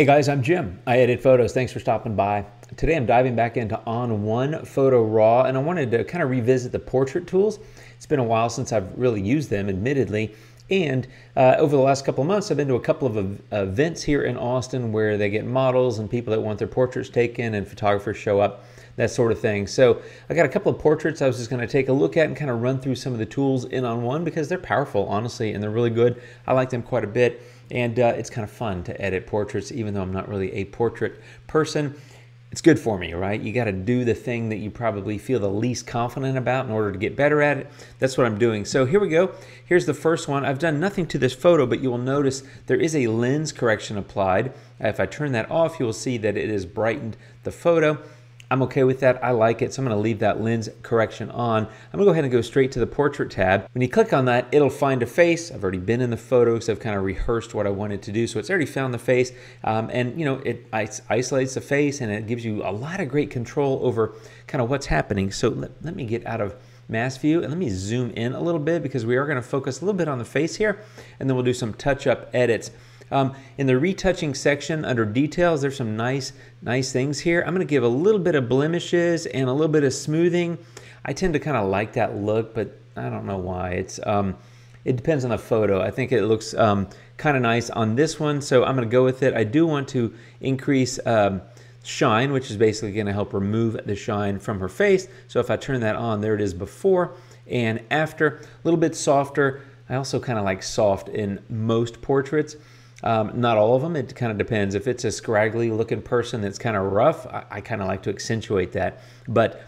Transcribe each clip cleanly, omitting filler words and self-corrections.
Hey guys, I'm Jim. I edit photos. Thanks for stopping by. Today I'm diving back into On1 Photo Raw, and I wanted to kind of revisit the portrait tools. It's been a while since I've really used them, admittedly, and over the last couple of months I've been to a couple of events here in Austin where they get models and people that want their portraits taken and photographers show up, that sort of thing. So I got a couple of portraits I was just going to take a look at and kind of run through some of the tools in On1 because they're powerful, honestly, and they're really good. I like them quite a bit. And it's kind of fun to edit portraits, even though I'm not really a portrait person. It's good for me, right? You got to do the thing that you probably feel the least confident about in order to get better at it. That's what I'm doing. So here we go. Here's the first one. I've done nothing to this photo, but you will notice there is a lens correction applied. If I turn that off, you will see that it has brightened the photo. I'm okay with that. I like it. So I'm going to leave that lens correction on. I'm going to go ahead and go straight to the portrait tab. When you click on that, it'll find a face. I've already been in the photo because I've kind of rehearsed what I wanted to do. So it's already found the face. And you know, it isolates the face and it gives you a lot of great control over kind of what's happening. So let me get out of mass view and let me zoom in a little bit because we are going to focus a little bit on the face here, and then we'll do some touch-up edits. In the retouching section under details, there's some nice things here. I'm going to give a little bit of blemishes and a little bit of smoothing. I tend to kind of like that look, but I don't know why. It depends on the photo. I think it looks kind of nice on this one, so I'm going to go with it. I do want to increase shine, which is basically going to help remove the shine from her face. So if I turn that on, there it is before and after. A little bit softer. I also kind of like soft in most portraits. Not all of them. It kind of depends. If it's a scraggly looking person that's kind of rough, I kind of like to accentuate that. But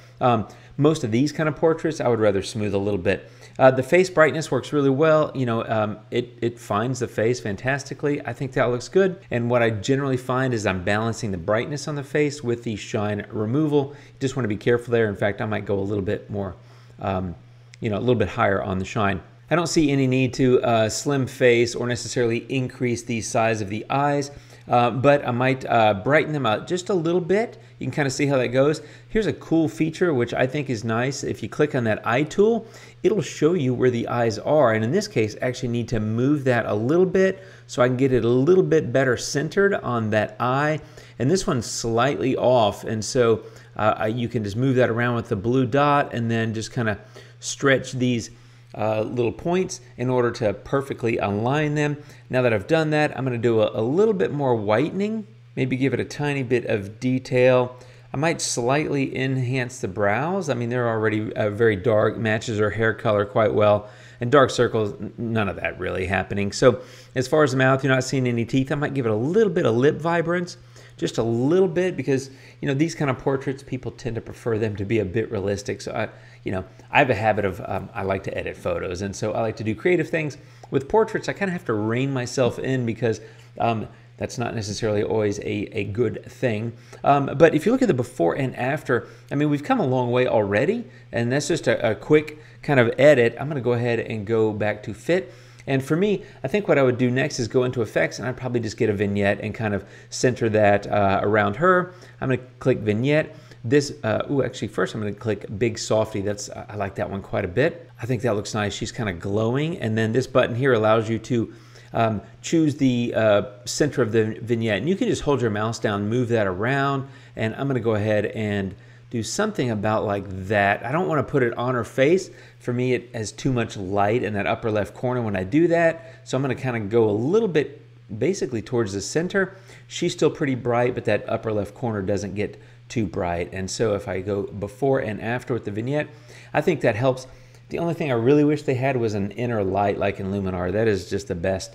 most of these kind of portraits, I would rather smooth a little bit. The face brightness works really well. You know, it finds the face fantastically. I think that looks good. And what I generally find is I'm balancing the brightness on the face with the shine removal. Just want to be careful there. In fact, I might go a little bit more, you know, a little bit higher on the shine. I don't see any need to slim face or necessarily increase the size of the eyes, but I might brighten them out just a little bit. You can kind of see how that goes. Here's a cool feature which I think is nice. If you click on that eye tool, it'll show you where the eyes are, and in this case I actually need to move that a little bit so I can get it a little bit better centered on that eye. And this one's slightly off, and so you can just move that around with the blue dot and then just kind of stretch these little points in order to perfectly align them. Now that I've done that, I'm going to do a little bit more whitening, maybe give it a tiny bit of detail. I might slightly enhance the brows. I mean, they're already very dark, matches her hair color quite well, and dark circles, none of that really happening. So as far as the mouth, you're not seeing any teeth. I might give it a little bit of lip vibrance, just a little bit, because you know these kind of portraits, people tend to prefer them to be a bit realistic. So I have a habit of I like to edit photos, and so I like to do creative things. With portraits, I kind of have to rein myself in because that's not necessarily always a good thing. But if you look at the before and after, I mean, we've come a long way already, and that's just a quick kind of edit. I'm going to go ahead and go back to fit. And for me, I think what I would do next is go into effects, and I'd probably just get a vignette and kind of center that around her. I'm going to click vignette. This, actually first I'm going to click Big Softy. That's, I like that one quite a bit. I think that looks nice. She's kind of glowing. And then this button here allows you to choose the center of the vignette. And you can just hold your mouse down, move that around, and I'm going to go ahead and do something about like that. I don't want to put it on her face. For me, it has too much light in that upper left corner when I do that. So I'm going to kind of go a little bit basically towards the center. She's still pretty bright, but that upper left corner doesn't get too bright. And so if I go before and after with the vignette, I think that helps. The only thing I really wish they had was an inner light like in Luminar. That is just the best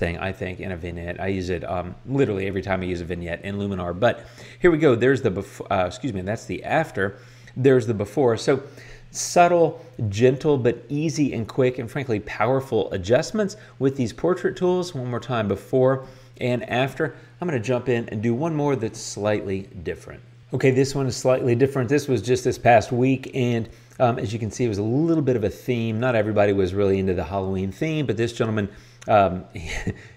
thing, I think, in a vignette. I use it literally every time I use a vignette in Luminar. But here we go. There's the before, excuse me, that's the after. There's the before. So subtle, gentle, but easy and quick and frankly powerful adjustments with these portrait tools. One more time, before and after. I'm going to jump in and do one more that's slightly different. Okay, this one is slightly different. This was just this past week, and as you can see, it was a little bit of a theme. Not everybody was really into the Halloween theme, but this gentleman,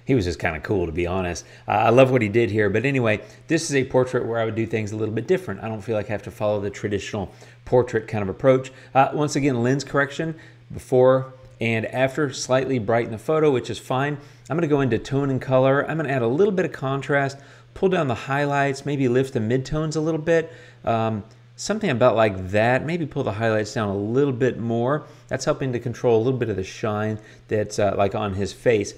he was just kind of cool, to be honest. I love what he did here. But anyway, this is a portrait where I would do things a little bit different. I don't feel like I have to follow the traditional portrait kind of approach. Once again, lens correction, before and after, slightly brighten the photo, which is fine. I'm going to go into tone and color. I'm going to add a little bit of contrast, pull down the highlights, maybe lift the midtones a little bit. Something about like that, maybe pull the highlights down a little bit more. That's helping to control a little bit of the shine that's like on his face.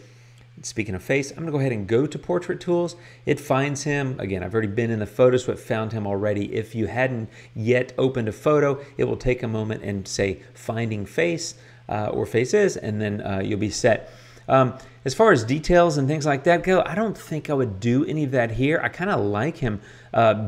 Speaking of face, I'm gonna go ahead and go to Portrait Tools. It finds him. Again, I've already been in the photo, so it found him already. If you hadn't yet opened a photo, it will take a moment and say finding face or faces, and then you'll be set. As far as details and things like that go, I don't think I would do any of that here. I kind of like him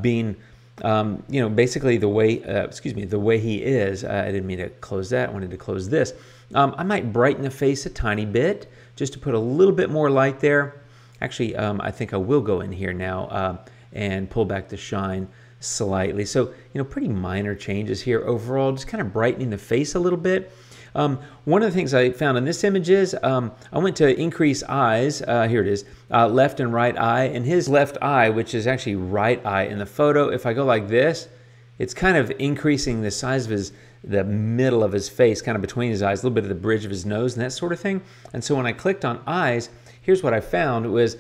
being you know, basically the way, the way he is. I didn't mean to close that. I wanted to close this. I might brighten the face a tiny bit just to put a little bit more light there. Actually, I think I will go in here now and pull back the shine slightly. So, you know, pretty minor changes here overall, just kind of brightening the face a little bit. One of the things I found in this image is I went to increase eyes, here it is, left and right eye, and his left eye, which is actually right eye in the photo, if I go like this, it's kind of increasing the size of the middle of his face, kind of between his eyes, a little bit of the bridge of his nose and that sort of thing. And so when I clicked on eyes, here's what I found was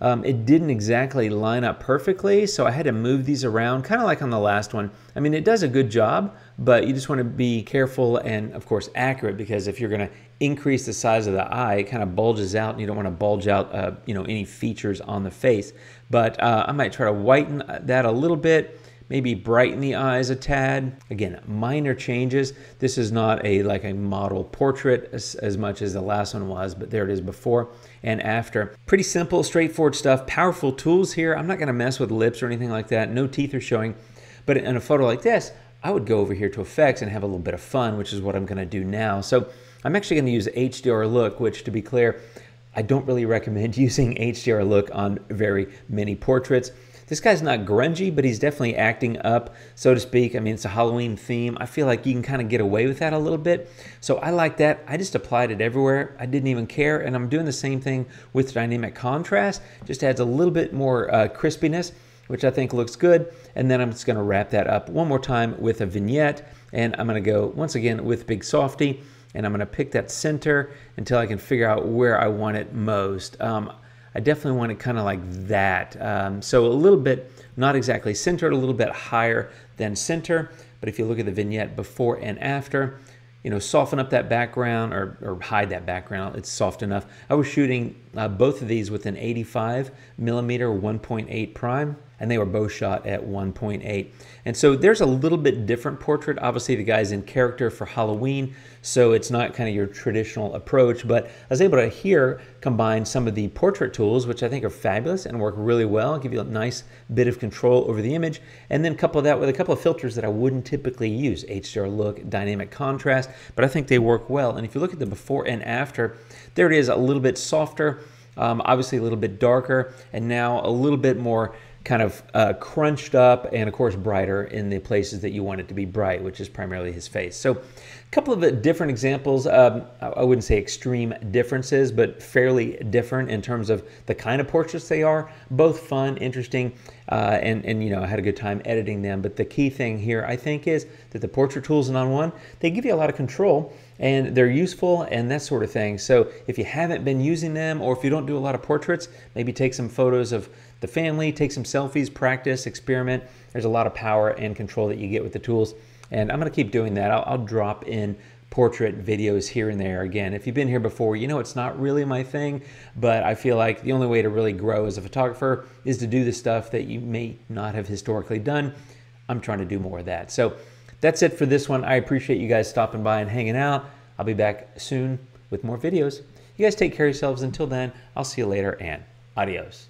it didn't exactly line up perfectly, so I had to move these around, kind of like on the last one. I mean, it does a good job, but you just want to be careful and, of course, accurate, because if you're going to increase the size of the eye, it kind of bulges out, and you don't want to bulge out you know, any features on the face. But I might try to whiten that a little bit, maybe brighten the eyes a tad. Again, minor changes. This is not a like a model portrait as much as the last one was, but there it is before and after. Pretty simple, straightforward stuff. Powerful tools here. I'm not gonna mess with lips or anything like that. No teeth are showing. But in a photo like this, I would go over here to effects and have a little bit of fun, which is what I'm gonna do now. So I'm actually gonna use HDR look, which, to be clear, I don't really recommend using HDR look on very many portraits. This guy's not grungy, but he's definitely acting up, so to speak. I mean, it's a Halloween theme. I feel like you can kind of get away with that a little bit. So I like that. I just applied it everywhere. I didn't even care. And I'm doing the same thing with dynamic contrast. Just adds a little bit more crispiness, which I think looks good. And then I'm just going to wrap that up one more time with a vignette. And I'm going to go once again with Big Softy. And I'm going to pick that center until I can figure out where I want it most. I definitely want it kind of like that. So a little bit, not exactly centered, a little bit higher than center. But if you look at the vignette before and after, you know, soften up that background or hide that background. It's soft enough. I was shooting both of these with an 85 millimeter 1.8 prime, and they were both shot at 1.8. And so there's a little bit different portrait. Obviously, the guy's in character for Halloween, so it's not kind of your traditional approach. But I was able to here combine some of the portrait tools, which I think are fabulous and work really well, give you a nice bit of control over the image, and then couple that with a couple of filters that I wouldn't typically use, HDR look, dynamic contrast, but I think they work well. And if you look at the before and after, there it is, a little bit softer, obviously a little bit darker, and now a little bit more kind of crunched up, and of course brighter in the places that you want it to be bright, which is primarily his face. So a couple of different examples. I wouldn't say extreme differences, but fairly different in terms of the kind of portraits they are. Both fun, interesting, and you know, I had a good time editing them. But the key thing here, I think, is that the portrait tools in On1, they give you a lot of control, and they're useful and that sort of thing. So if you haven't been using them, or if you don't do a lot of portraits, maybe take some photos of the family, take some selfies, practice, experiment. There's a lot of power and control that you get with the tools, and I'm gonna keep doing that. I'll drop in portrait videos here and there. Again, if you've been here before, you know it's not really my thing, but I feel like the only way to really grow as a photographer is to do the stuff that you may not have historically done. I'm trying to do more of that. So that's it for this one. I appreciate you guys stopping by and hanging out. I'll be back soon with more videos. You guys take care of yourselves. Until then, I'll see you later, and adios.